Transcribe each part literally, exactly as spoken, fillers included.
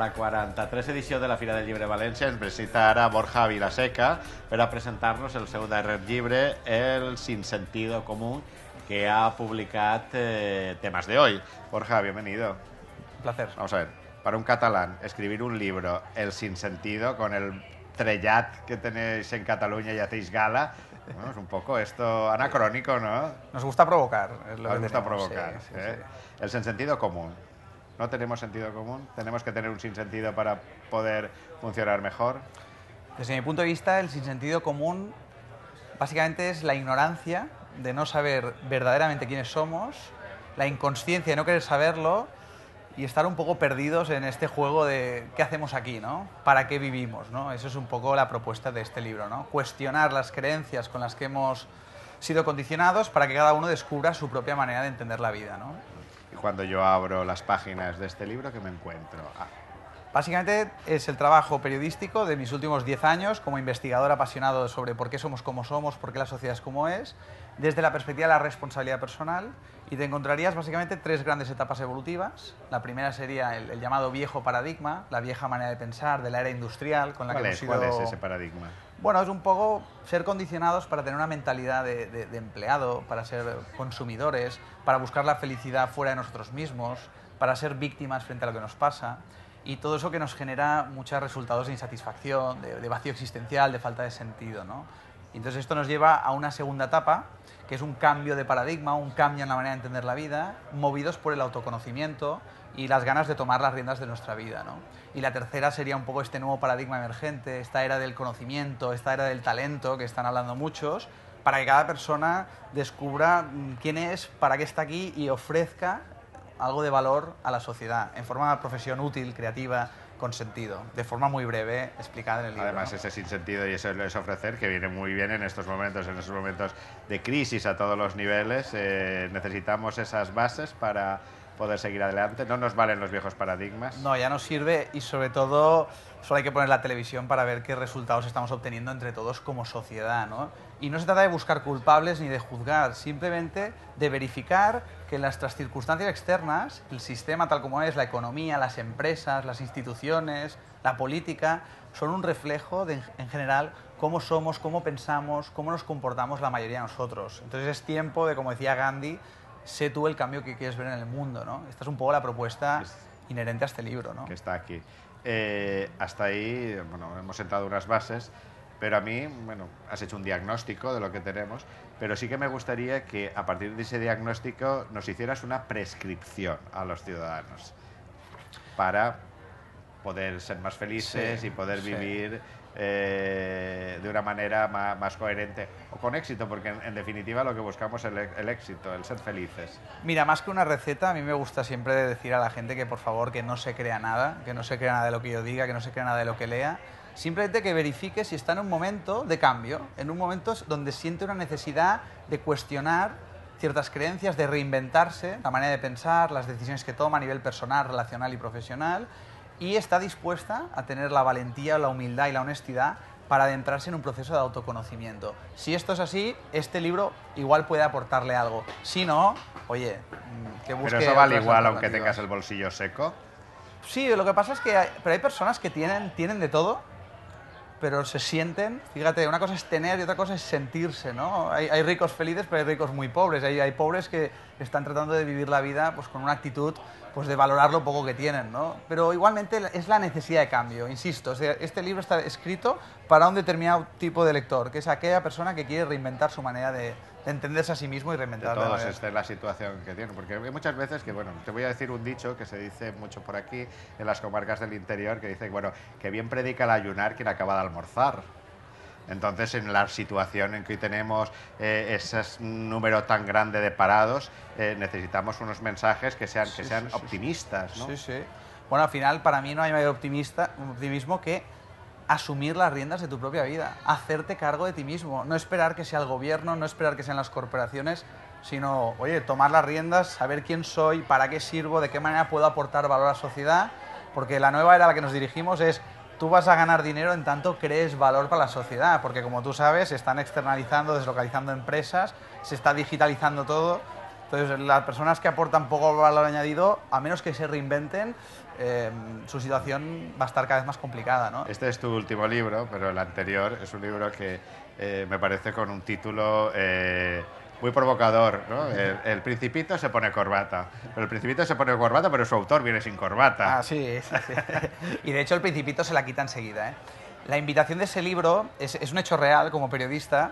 la quaranta-tresè edició de la Fira del Llibre de València ens visita ara Borja Vilaseca per a presentar-nos el seu darrer llibre, El Sinsentido común, que ha publicat eh, temas de hoy. Borja, bienvenido. Un placer. Vamos a ver, para un catalán, escribir un libro, El Sinsentido, con el trellat que tenéis en Cataluña y hacéis gala, bueno, es un poco esto anacrónico, ¿no? Nos gusta provocar. Es lo Nos que gusta tenemos, provocar. Sí, ¿eh? sí, sí. El sinsentido común. ¿No tenemos sentido común? ¿Tenemos que tener un sinsentido para poder funcionar mejor? Desde mi punto de vista, el sinsentido común básicamente es la ignorancia de no saber verdaderamente quiénes somos, la inconsciencia de no querer saberlo y estar un poco perdidos en este juego de qué hacemos aquí, ¿no? ¿Para qué vivimos, ¿no? Eso es un poco la propuesta de este libro, ¿no? Cuestionar las creencias con las que hemos sido condicionados para que cada uno descubra su propia manera de entender la vida, ¿no? Y cuando yo abro las páginas de este libro, ¿qué me encuentro? Ah. Básicamente es el trabajo periodístico de mis últimos diez años como investigador apasionado sobre por qué somos como somos, por qué la sociedad es como es, desde la perspectiva de la responsabilidad personal, y te encontrarías básicamente tres grandes etapas evolutivas. La primera sería el, el llamado viejo paradigma, la vieja manera de pensar de la era industrial con la que hemos sido... ¿Cuál es ese paradigma? Bueno, es un poco ser condicionados para tener una mentalidad de, de, de empleado, para ser consumidores, para buscar la felicidad fuera de nosotros mismos, para ser víctimas frente a lo que nos pasa. Y todo eso que nos genera muchos resultados de insatisfacción, de, de vacío existencial, de falta de sentido, ¿no? Entonces esto nos lleva a una segunda etapa, que es un cambio de paradigma, un cambio en la manera de entender la vida, movidos por el autoconocimiento y las ganas de tomar las riendas de nuestra vida, ¿no? Y la tercera sería un poco este nuevo paradigma emergente, esta era del conocimiento, esta era del talento que están hablando muchos, para que cada persona descubra quién es, para qué está aquí y ofrezca algo de valor a la sociedad, en forma de profesión útil, creativa, con sentido, de forma muy breve, explicada en el libro. Además, ¿no? Ese sinsentido y eso es ofrecer, que viene muy bien en estos momentos, en esos momentos de crisis a todos los niveles, eh, necesitamos esas bases para poder seguir adelante. No nos valen los viejos paradigmas. No, ya nos sirve, y sobre todo solo hay que poner la televisión para ver qué resultados estamos obteniendo entre todos como sociedad, ¿no? Y no se trata de buscar culpables ni de juzgar, simplemente de verificar que en nuestras circunstancias externas, el sistema tal como es, la economía, las empresas, las instituciones, la política, son un reflejo de, en general, cómo somos, cómo pensamos, cómo nos comportamos la mayoría de nosotros. Entonces es tiempo de, como decía Gandhi, sé tú el cambio que quieres ver en el mundo, ¿no? Esta es un poco la propuesta inherente a este libro, ¿no? Que está aquí. Eh, hasta ahí, bueno, hemos sentado unas bases, pero a mí, bueno, has hecho un diagnóstico de lo que tenemos, pero sí que me gustaría que a partir de ese diagnóstico nos hicieras una prescripción a los ciudadanos para poder ser más felices, sí, y poder sí. vivir... Eh, de una manera más, más coherente o con éxito, porque en, en definitiva lo que buscamos es el, el éxito, el ser felices. Mira, más que una receta, a mí me gusta siempre decir a la gente que por favor que no se crea nada, que no se crea nada de lo que yo diga, que no se crea nada de lo que lea, simplemente que verifique si está en un momento de cambio, en un momento donde siente una necesidad de cuestionar ciertas creencias, de reinventarse, la manera de pensar, las decisiones que toma a nivel personal, relacional y profesional, y está dispuesta a tener la valentía, la humildad y la honestidad para adentrarse en un proceso de autoconocimiento. Si esto es así, este libro igual puede aportarle algo. Si no, oye, que busque... Pero eso vale igual aunque tengas el bolsillo seco. Sí, lo que pasa es que hay, pero hay personas que tienen, tienen de todo, pero se sienten... Fíjate, una cosa es tener y otra cosa es sentirse, ¿no? Hay, hay ricos felices, pero hay ricos muy pobres. Hay, hay pobres que están tratando de vivir la vida pues, con una actitud pues, de valorar lo poco que tienen, ¿no? Pero igualmente es la necesidad de cambio, insisto. O sea, este libro está escrito para un determinado tipo de lector, que es aquella persona que quiere reinventar su manera de, de entenderse a sí mismo y reinventar la vida. Todos esta es la situación que tienen, porque hay muchas veces que, bueno, te voy a decir un dicho que se dice mucho por aquí, en las comarcas del interior, que dice, bueno, que bien predica el ayunar quien acaba de almorzar. Entonces, en la situación en que hoy tenemos eh, ese número tan grande de parados, eh, necesitamos unos mensajes que sean, sí, que sean sí, optimistas, sí, ¿no? Sí, sí. Bueno, al final, para mí no hay mayor optimista, optimismo que asumir las riendas de tu propia vida, hacerte cargo de ti mismo, no esperar que sea el gobierno, no esperar que sean las corporaciones, sino, oye, tomar las riendas, saber quién soy, para qué sirvo, de qué manera puedo aportar valor a la sociedad, porque la nueva era a la que nos dirigimos es... Tú vas a ganar dinero en tanto crees valor para la sociedad, porque como tú sabes, se están externalizando, deslocalizando empresas, se está digitalizando todo. Entonces, las personas que aportan poco valor añadido, a menos que se reinventen, eh, su situación va a estar cada vez más complicada, ¿no? Este es tu último libro, pero el anterior es un libro que eh, me parece con un título eh, muy provocador, ¿no? El, el Principito se pone corbata. Pero el Principito se pone corbata, pero su autor viene sin corbata. Ah, sí, sí, sí. Y de hecho el Principito se la quita enseguida, ¿eh? La invitación de ese libro es, es un hecho real. Como periodista,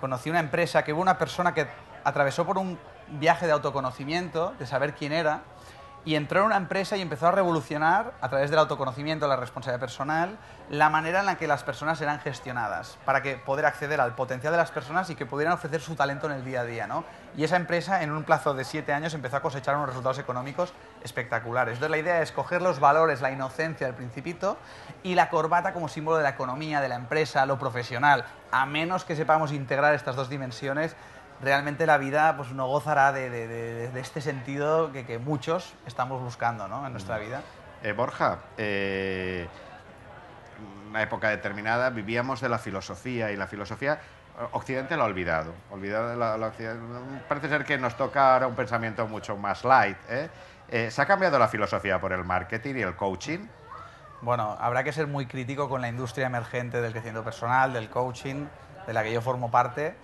conocí una empresa que hubo una persona que atravesó por un viaje de autoconocimiento, de saber quién era, y entró en una empresa y empezó a revolucionar, a través del autoconocimiento, la responsabilidad personal, la manera en la que las personas eran gestionadas, para que poder acceder al potencial de las personas y que pudieran ofrecer su talento en el día a día, ¿no? Y esa empresa, en un plazo de siete años, empezó a cosechar unos resultados económicos espectaculares. Entonces, la idea es coger los valores, la inocencia del Principito y la corbata como símbolo de la economía, de la empresa, lo profesional. A menos que sepamos integrar estas dos dimensiones, realmente la vida, pues, no gozará de, de, de, de este sentido que, que muchos estamos buscando, ¿no?, en nuestra vida. Eh, Borja, eh, una época determinada vivíamos de la filosofía, y la filosofía Occidente lo ha olvidado. olvidado la, la Parece ser que nos toca ahora un pensamiento mucho más light, ¿eh? Eh, ¿Se ha cambiado la filosofía por el marketing y el coaching? Bueno, habrá que ser muy crítico con la industria emergente del crecimiento personal, del coaching, de la que yo formo parte.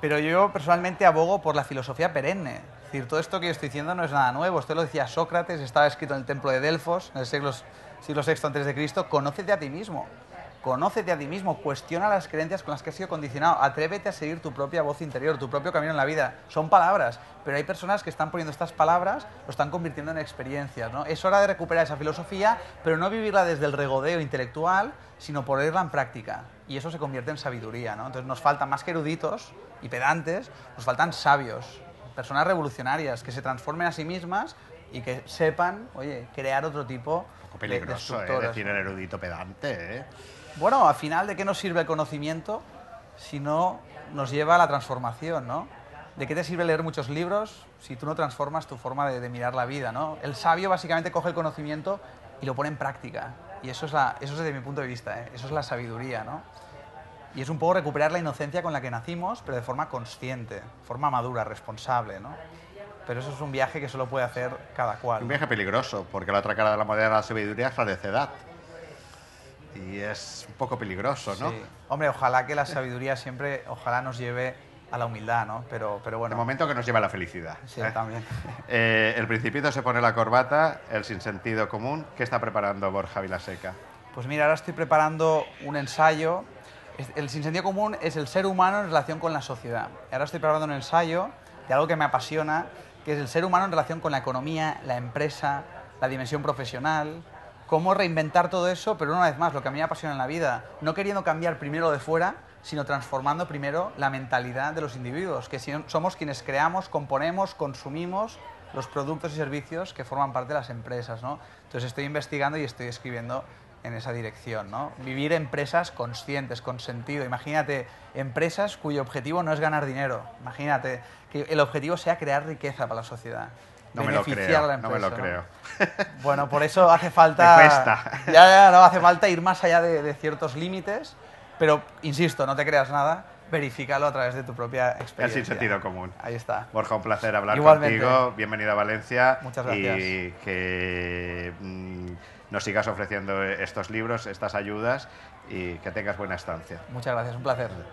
Pero yo personalmente abogo por la filosofía perenne. Es decir, todo esto que yo estoy diciendo no es nada nuevo. Esto lo decía Sócrates, estaba escrito en el templo de Delfos, en el siglo, siglo sexto antes de Cristo. Conócete a ti mismo, conócete a ti mismo, cuestiona las creencias con las que has sido condicionado, atrévete a seguir tu propia voz interior, tu propio camino en la vida. Son palabras, pero hay personas que están poniendo estas palabras, lo están convirtiendo en experiencias, ¿no? Es hora de recuperar esa filosofía, pero no vivirla desde el regodeo intelectual, sino ponerla en práctica. Y eso se convierte en sabiduría, ¿no? Entonces nos faltan más que eruditos y pedantes, nos faltan sabios, personas revolucionarias que se transformen a sí mismas y que sepan, oye, crear otro tipo de estructuras. Peligroso, ¿eh? Es decir, el erudito pedante, ¿eh? Bueno, al final, ¿de qué nos sirve el conocimiento si no nos lleva a la transformación, ¿no? ¿De qué te sirve leer muchos libros si tú no transformas tu forma de, de mirar la vida, ¿no? El sabio básicamente coge el conocimiento y lo pone en práctica. Y eso es, la, eso es desde mi punto de vista, ¿eh? Eso es la sabiduría, ¿no? Y es un poco recuperar la inocencia con la que nacimos, pero de forma consciente, de forma madura, responsable, ¿no? Pero eso es un viaje que solo puede hacer cada cual. Un viaje peligroso, porque la otra cara de la moneda de la sabiduría es la necedad. Y es un poco peligroso, ¿no? Sí. Hombre, ojalá que la sabiduría siempre, ojalá nos lleve a la humildad, ¿no? Pero, pero bueno... De momento que nos lleva a la felicidad. Sí, ¿eh? También. Eh, el Principito se pone la corbata, el Sinsentido común. ¿Qué está preparando Borja Vilaseca? Pues mira, ahora estoy preparando un ensayo. El Sinsentido común es el ser humano en relación con la sociedad. Ahora estoy preparando un ensayo de algo que me apasiona, que es el ser humano en relación con la economía, la empresa, la dimensión profesional. Cómo reinventar todo eso, pero una vez más, lo que a mí me apasiona en la vida, no queriendo cambiar primero lo de fuera, sino transformando primero la mentalidad de los individuos, que somos quienes creamos, componemos, consumimos los productos y servicios que forman parte de las empresas, ¿no? Entonces estoy investigando y estoy escribiendo en esa dirección, ¿no? Vivir empresas conscientes, con sentido. Imagínate empresas cuyo objetivo no es ganar dinero. Imagínate que el objetivo sea crear riqueza para la sociedad. No me lo creo, empresa, no me lo creo. ¿No? Bueno, por eso hace falta... Me cuesta. Ya, ya, no, hace falta ir más allá de, de ciertos límites, pero, insisto, no te creas nada, verifícalo a través de tu propia experiencia. El Sinsentido común. Ahí está. Borja, un placer hablar Igualmente. contigo. Bienvenido a Valencia. Muchas gracias. Y que mmm, nos sigas ofreciendo estos libros, estas ayudas, y que tengas buena estancia. Muchas gracias, un placer.